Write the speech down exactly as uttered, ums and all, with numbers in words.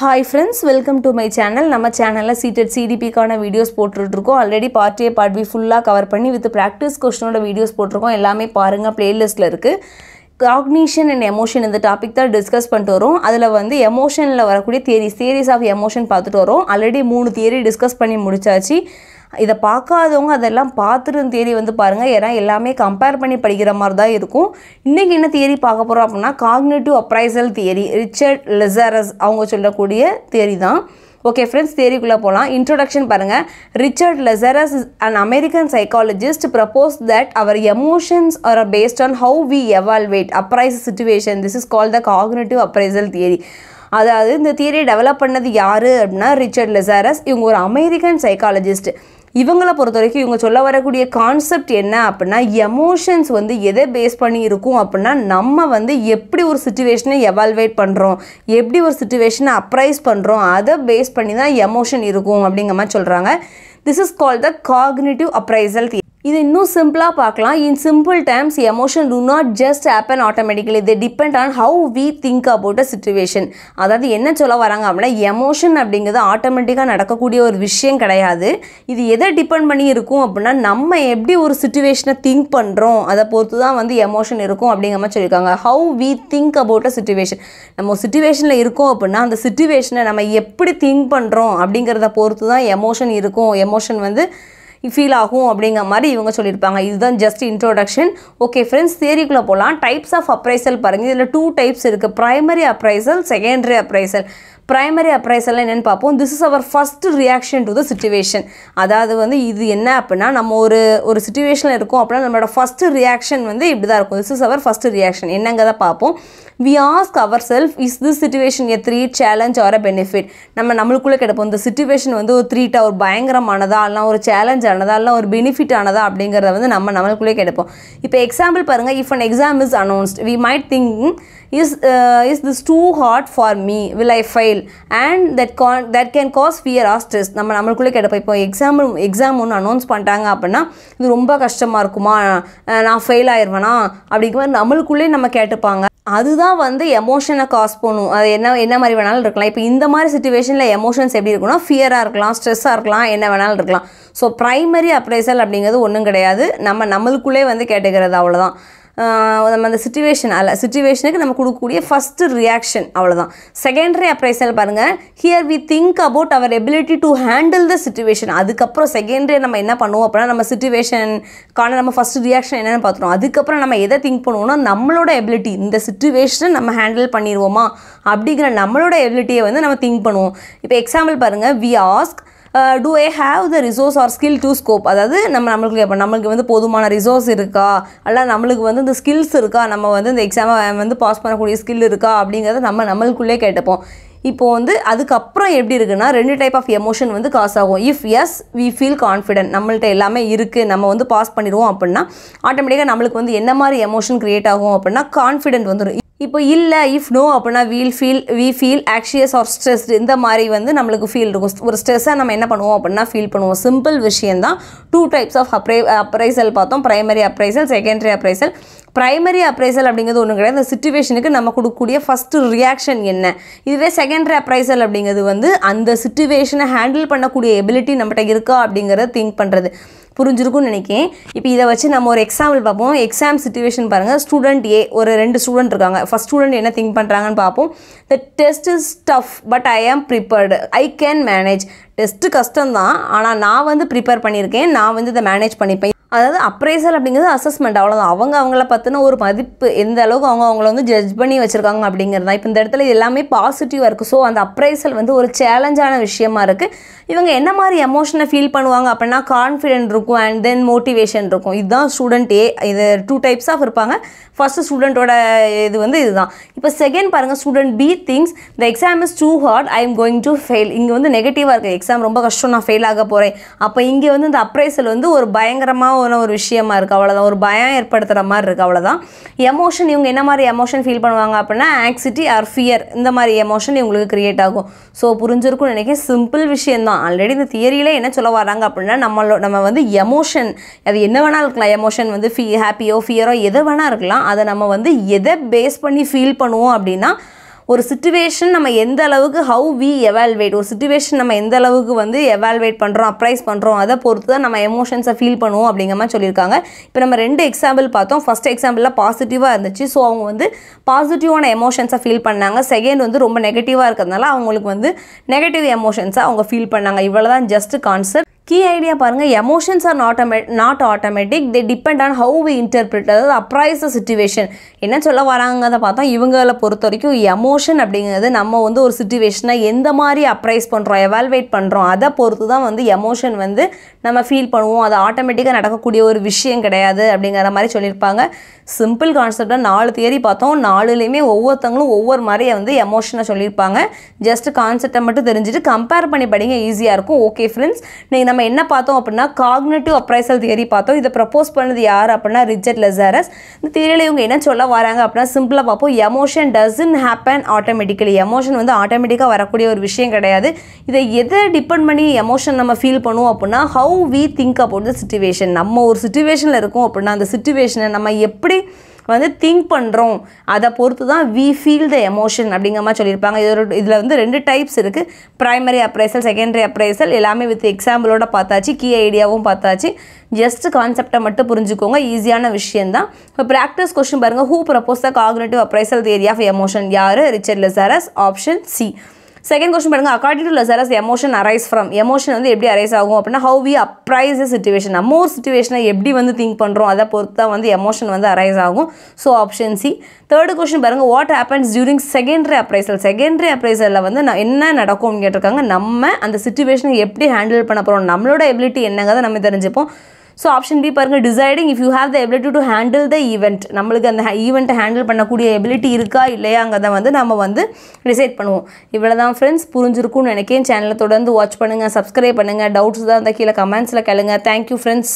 Hi friends, welcome to my channel. Nama channel la seated C D P kaana videos pottirukkom. Already part A part B full ah cover panni with practice question oda videos pottirukkom. Ellame parunga playlist la irukku. Cognition and emotion in the topic that discuss pantorom. Adala vande emotion la varakudi theories theories of emotion paathutorom. Already three theory discuss panni mudichaachi. இத பார்க்காதவங்க அதெல்லாம் பாத்துறேன் theory வந்து பாருங்க ஏன்னா எல்லாமே compare பண்ணி படிக்கிற மாதிரி தான் இருக்கும் இன்னைக்கு என்ன தியரி பார்க்க போறோம் அப்படினா cognitive appraisal theory Richard Lazarus அவங்க சொல்லக்கூடிய தியரி தான் ஓகே फ्रेंड्स தியரிக்குள்ள போலாம் இன்ட்ரோடக்ஷன் பாருங்க Richard Lazarus is an American psychologist proposed that our emotions are based on how we evaluate appraise situation this is called the cognitive appraisal theory அதாவது இந்த theory develop பண்ணது யாரு அப்படினா Richard லஸரஸ் இவங்க ஒரு American psychologist இவங்கள பொறுத்தவரைக்கும் இவங்க சொல்ல வரக்கூடிய கான்செப்ட் என்ன அப்படினா எமோஷன்ஸ் வந்து எதை பேஸ் பண்ணி இருக்கும் அப்படினா நம்ம வந்து எப்படி ஒரு சிச்சுவேஷனை எவாலுவேட் பண்றோம் எப்படி ஒரு சிச்சுவேஷனை அப்ரைஸ் பண்றோம் அத பேஸ் பண்ணி தான் எமோஷன் இருக்கும் அப்படிங்கற மாதிரி சொல்றாங்க this is called the cognitive appraisal theory இது இன்னும் சிம்பிளா பார்க்கலாம் in simple terms emotion do not just happen automatically they depend on how we think about a situation அதாவது என்ன சொல்ல வராங்க அப்படினா எமோஷன் அப்படிங்கிறது ஆட்டோமேட்டிக்கா நடக்கக்கூடிய ஒரு விஷயம் கிடையாது இது எதை டிபெண்ட் பண்ணி இருக்கும் அப்படினா நம்ம எப்படி ஒரு சிச்சுவேஷனை திங்க் பண்றோம் அத பொறுத்து தான் வந்து எமோஷன் இருக்கும் அப்படிங்கற மாதிரி சொல்லிருக்காங்க how we think about a situation நம்ம சிச்சுவேஷன்ல இருக்கோம் அப்படினா அந்த சிச்சுவேஷனை நம்ம எப்படி திங்க் பண்றோம் அப்படிங்கறத பொறுத்து தான் எமோஷன் இருக்கும் எமோஷன் வந்து feel ஆகும் அப்படிங்க மாதிரி இவங்க சொல்லிருப்பாங்க இதுதான் just introduction okay friends theoryக்குள்ள போலாம் types of appraisal பாருங்க இதுல two types இருக்கு primary appraisal secondary appraisal primary appraisal என்னன்னு பாப்போம் this is our first reaction to the situation அதாவது வந்து இது என்ன அப்படினா நம்ம ஒரு ஒரு சிச்சுவேஷன்ல இருக்கோம் அப்படினா நம்மளோட first reaction வந்து இப்படி தான் இருக்கும் this is our first reaction என்னங்கறத பாப்போம் we ask ourselves is this situation a threat challenge or a benefit நம்ம நம்மளுக்குள்ள கேட்போம் இந்த situation வந்து ஒரு threat ஒரு பயங்கரமானதா இல்ல ஒரு challenge ஆனதா இல்ல ஒரு benefit ஆனதா அப்படிங்கறத வந்து நம்ம நம்மளுக்குள்ள கேட்போம் இப்போ example பாருங்க if an exam is announced we might think is uh, is this too hard for me will I fail and that con that can cause fear or stress நம்ம நமக்குள்ள கேட்போம் இப்போ எக்ஸாம் எக்ஸாம் ஒன்னு announce பண்ணிட்டாங்க அப்படினா இது ரொம்ப கஷ்டமா இருக்குமா நான் ஃபெயில் ஆயிருவேனா அப்படிங்க மாதிரி நமக்குள்ளே நம்ம கேட்பாங்க அதுதான் வந்து எமோஷனை காஸ் பண்ணும் அது என்ன என்ன மாதிரி வேணாலும் இருக்கலாம் இப்போ இந்த மாதிரி சிச்சுவேஷன்ல எமோஷன்ஸ் எப்படி இருக்கும்னா ஃபியரா இருக்கலாம் ஸ்ட்ரெஸ்ஸா இருக்கலாம் என்ன வேணாலும் இருக்கலாம் சோ பிரைமரி அப்ரைசல் அப்படிங்கிறது ஒண்ணும் கிடையாது நம்ம நமக்குள்ளே வந்து கேட்கிறது அவ்வளவுதான் நம்ம அந்த சிச்சுவேஷன் அல்ல சிச்சுவேஷனுக்கு நம்ம கொடுக்கக்கூடிய ஃபர்ஸ்ட் ரியாக்ஷன் அவ்வளவுதான் செகண்டரி அப்ரைசல் பாருங்க here we think about our ability to handle the situation அதுக்கு அப்புறம் செகண்டரி நம்ம என்ன பண்ணுவோம் அப்படினா நம்ம சிச்சுவேஷன் காரண நம்ம ஃபர்ஸ்ட் ரியாக்ஷன் என்னன்னு பார்த்தோம் அதுக்கு அப்புறம் நம்ம எதை திங்க் பண்ணுவோம்னா நம்மளோட எபிலிட்டி இந்த சிச்சுவேஷனை நம்ம ஹேண்டில் பண்ணிடுவோமா அப்படிங்கற நம்மளோட எபிலிட்டியை வந்து நம்ம திங்க் பண்ணுவோம் இப்போ எக்ஸாம்பிள் பாருங்க we ask Uh, do I have the resource or skill to scope அதாவது நம்ம நமக்கு இப்ப நமக்கு வந்து போதுமான ரிசோர்ஸ் இருக்கா அல்ல நமக்கு வந்து இந்த ஸ்கில்ஸ் இருக்கா நம்ம வந்து இந்த எக்ஸாமை வந்து பாஸ் பண்ணக்கூடிய ஸ்கில் இருக்கா அப்படிங்கறத நம்ம நமக்குள்ளே கேட்போம் இப்போ வந்து அதுக்கு அப்புறம் எப்படி இருக்குனா ரெண்டு டைப் ஆஃப் எமோஷன் வந்து காஸ் ஆகும் if yes we feel confident நம்மள்ட்ட எல்லாமே இருக்கு நம்ம வந்து பாஸ் பண்ணிடுவோம் அப்படினா ஆட்டோமேட்டிக்கா நமக்கு வந்து என்ன மாதிரி எமோஷன் கிரியேட் ஆகும் அப்படினா கான்ஃபிடன்ட் வந்துரும் இப்போ இல்ல if no அப்படினா we'll feel we feel anxious or stressed இந்த மாதிரி வந்து நமக்கு ஃபீல் இருக்கும் ஒரு ஸ்ட்ரெஸ்ஸா நம்ம என்ன பண்ணுவோம் அப்படினா ஃபீல் பண்ணுவோம் சிம்பிள் விஷயம் தான் two types of appraisal பார்த்தோம் primary appraisal secondary appraisal primary appraisal அப்படிங்கிறது ஒண்ணும் கிடையாது அந்த சிச்சுவேஷனுக்கு நம்ம கொடுக்கக்கூடிய ஃபர்ஸ்ட் ரியாக்ஷன் என்ன இதுவே secondary appraisal அப்படிங்கிறது வந்து அந்த சிச்சுவேஷனை ஹேண்டில் பண்ணக்கூடிய எபிலிட்டி நம்மட்ட இருக்கா அப்படிங்கறதை திங்க் பண்றது புரிஞ்சிருக்கும்னு நினைக்கிறேன் இப்போ இத வச்சு நம்ம ஒரு எக்ஸாம்பிள் பாப்போம் எக்ஸாம் சிச்சுவேஷன் பாருங்க ஸ்டூடண்ட் A ஒரு ரெண்டு ஸ்டூடண்ட் இருக்காங்க ஃபர்ஸ்ட் ஸ்டூடண்ட் என்ன திங்க் பண்றாங்கன்னு பாப்போம் the test is tough but I am prepared I can manage test கஷ்டம் தான் ஆனா நான் வந்து prepare பண்ணிருக்கேன் நான் வந்து இத மேனேஜ் பண்ணிப்பேன் அதாவது அப்ரைசல் அப்படிங்கிறது அசெஸ்மென்ட் அவ்வளவுதான் அவங்க அவங்கள பத்தின ஒரு மதிப்பு எந்த அளவுக்கு அவங்க அவங்கள வந்து ஜட்ஜ் பண்ணி வச்சிருக்காங்க அப்படிங்கறதா இப்போ இந்த இடத்துல எல்லாமே பாசிட்டிவா இருக்கு சோ அந்த அப்ரைசல் வந்து ஒரு சவாலான விஷயமா இருக்கு இவங்க என்ன மாதிரி எமோஷனை ஃபீல் பண்ணுவாங்க அப்படினா கான்ஃபிடன்ட் இருக்கும் and then மோட்டிவேஷன் இருக்கும் இதுதான் ஸ்டூடண்ட் A இது two types ஆஃப் இருப்பாங்க ஃபர்ஸ்ட் ஸ்டூடண்டோட இது வந்து இதுதான் இப்போ செகண்ட் பாருங்க student B thinks the exam is too hard I am going to fail இங்க வந்து நெகட்டிவா இருக்கு எக்ஸாம் ரொம்ப கஷ்டம் நான் ஃபெயில் ஆக போறேன் அப்ப இங்க வந்து இந்த அப்ரைசல் வந்து ஒரு பயங்கரமா ஒரு விஷயமா இருக்கு அவ்வளவுதான் ஒரு பயம் ஏற்படுத்துற மாதிரி இருக்கு அவ்வளவுதான் எமோஷன் இவங்க என்ன மாதிரி எமோஷன் ஃபீல் பண்ணுவாங்க அப்படினா anxiety or fear இந்த மாதிரி எமோஷன் உங்களுக்கு கிரியேட் ஆகும் சோ புரிஞ்சிருக்கும் நினைக்கிறேன் சிம்பிள் விஷயம் தான் ஆல்ரெடி இந்த தியரியில என்ன சொல்ல வராங்க அப்படினா நம்ம நம்ம வந்து எமோஷன் அது என்ன வேணா இருக்கலாம் எமோஷன் வந்து ஹாப்பியோ ஃபியரோ எது வேணா இருக்கலாம் அத நம்ம வந்து எதை பேஸ் பண்ணி ஃபீல் பண்ணுவோம் அப்படினா ஒரு situation நம்ம எந்த அளவுக்கு how we evaluate ஒரு situation நம்ம எந்த அளவுக்கு வந்து evaluate பண்றோம் appraise பண்றோம் அத பொறுத்து தான் நம்ம emotions feel பண்ணுவோம் அப்படிங்கற மாதிரி சொல்லிருக்காங்க இப்போ நம்ம ரெண்டு example பார்த்தோம் first exampleல பாசிட்டிவா இருந்துச்சு சோ அவங்க வந்து பாசிட்டிவான emotions feel பண்ணாங்க செகண்ட் வந்து ரொம்ப நெகட்டிவா இருக்கதனால அவங்களுக்கு வந்து நெகட்டிவ் emotions அவங்க feel பண்ணாங்க இவ்வளவுதான் just concept Key idea பாருங்க emotions are not not automatic they depend on how we interpret the appraise the situation என்ன சொல்ல வராங்கங்கத பார்த்தா இவங்கள பொறுத்தவரைக்கும் emotion அப்படிங்கிறது நம்ம வந்து ஒரு சிச்சுவேஷனை எந்த மாதிரி appraise பண்றோம் evaluate பண்றோம் அத பொறுத்து தான் வந்து emotion வந்து நம்ம feel பண்ணுவோம் அது ஆட்டோமேட்டிக்கா நடக்கக்கூடிய ஒரு விஷயம் கிடையாது அப்படிங்கற மாதிரி சொல்லிருப்பாங்க சிம்பிள் கான்செப்ட்டா நாலு தியரி பார்த்தோம் நாலுலயுமே ஒவ்வொருத்தங்களும் ஒவ்வொரு மாதிரி வந்து emotion சொல்லிருப்பாங்க just கான்செப்ட்ட மட்டும் தெரிஞ்சிட்டு compare பண்ணி படிங்க ஈஸியா இருக்கும் okay friends நீங்க நம்ம என்ன பார்த்தோம் அப்படினா cognitive appraisal theory பார்த்தோம் இத ப்ரோபோஸ் பண்ணது யார் அப்படினா ரிச்சர்ட் லஸாரஸ் இந்த தியரியில இவங்க என்ன சொல்ல வராங்க அப்படினா சிம்பிளா பாப்போம் emotion doesn't happen automatically emotion வந்து ஆட்டோமேட்டிக்கா வரக்கூடிய ஒரு விஷயம் கிடையாது இத எதை டிபெண்ட் பண்ணி emotion நம்ம ஃபீல் பண்ணுவோம் அப்படினா how we think about the situation நம்ம ஒரு சிச்சுவேஷன்ல இருக்கோம் அப்படினா அந்த சிச்சுவேஷனை நம்ம எப்படி வந்து think பண்றோம் அத பொறுத்து தான் we feel the emotion அப்படிங்க மாதிரி சொல்லிருப்பாங்க இதுல வந்து ரெண்டு டைப்ஸ் இருக்கு primary appraisal secondary appraisal எல்லாமே வித் எக்ஸாம்பிள் ஓட பார்த்தாச்சு key ஐடியாவும் பார்த்தாச்சு just கான்செப்ட்ட மட்டும் புரிஞ்சுக்கோங்க ஈஸியான விஷயம் தான் இப்போ practice question பாருங்க who proposed the cognitive appraisal theory of emotion யாரு Richard Lazarus option C Second question is according to Lazarus, emotion arises from emotion வந்து எப்படி arise ஆகும் அப்படினா how we appraise the situation நம்ம ஒரு சிச்சுவேஷனை எப்படி வந்து think பண்றோம் அத பொறுத்து தான் வந்து emotion வந்து arise ஆகும் so option C Third question பாருங்க what happens during secondary appraisal secondary appraisalல வந்து என்ன நடக்கும்னு கேட்டிருக்காங்க நம்ம அந்த சிச்சுவேஷனை எப்படி ஹேண்டில் பண்ண போறோம் நம்மளோட எபிலிட்டி என்னங்கறதை நம்ம தெரிஞ்சுப்போம் So option B பாருங்க deciding if you have the ability to handle the event நமக்கு அந்த ஈவென்ட் ஹேண்டில் பண்ணக்கூடிய எபிலிட்டி இருக்கா இல்லையாங்கறத வந்து நாம வந்து டிசைட் பண்ணுவோம் இவ்வளவுதான் फ्रेंड्स புரிஞ்சிருக்கும்னு நினைக்கிறேன் சேனலை தொடர்ந்து வாட்ச் பண்ணுங்க Subscribe பண்ணுங்க doubts இருந்தா கீழ கமெண்ட்ஸ்ல கேளுங்க Thank you friends